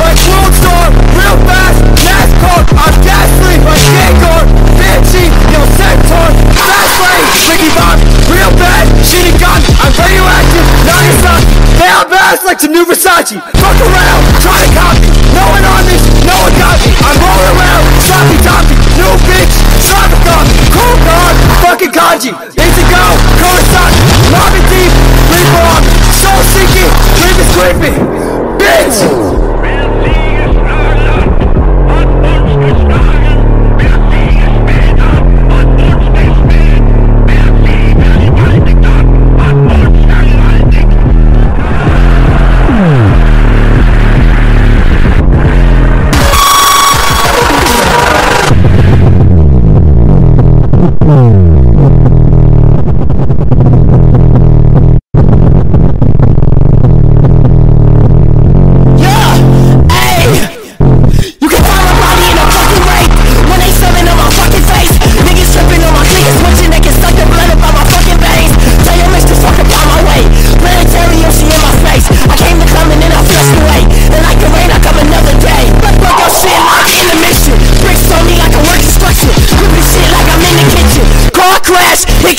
My clothes store, real fast, NASCAR, I'm gas free, my skate guard, Banshee, yo Centaur, fast lane, Ricky Bob, real bad, shitty gun, I'm radioactive, Nagasaki, they are fast like some new Versace, fuck around, try to copy, no one on this, no one got me, I'm rolling around, sloppy toppy, new bitch, Sabathon, cool god, fucking Kanji, days ago, Kurosaki, Marvin Deep, Reaper on me, soul seeking, dream is creepy, bitch!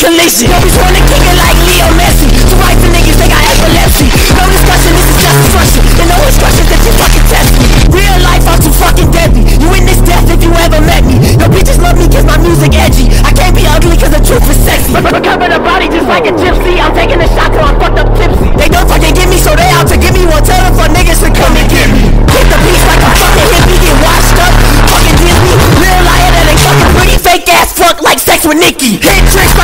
Collision. Niggas wanna kick it like Leo Messi. So right for niggas, they got epilepsy. No discussion, this is just destruction. And no instructions that you fucking test me. Real life, I'm too fucking deadly. You in this death if you ever met me. Your bitches love me cause my music edgy. I can't be ugly cause the truth is sexy. But cover the body just like a gypsy. I'm taking a shot till I'm fucked up tipsy. They don't fucking get me, so they out to give me one. Tell them for niggas to come and get me. Hit the piece like a fucking hippie. Get washed up, fucking Disney. Real liar that ain't fucking pretty. Fake ass fuck like sex with Nikki. Hit tricks.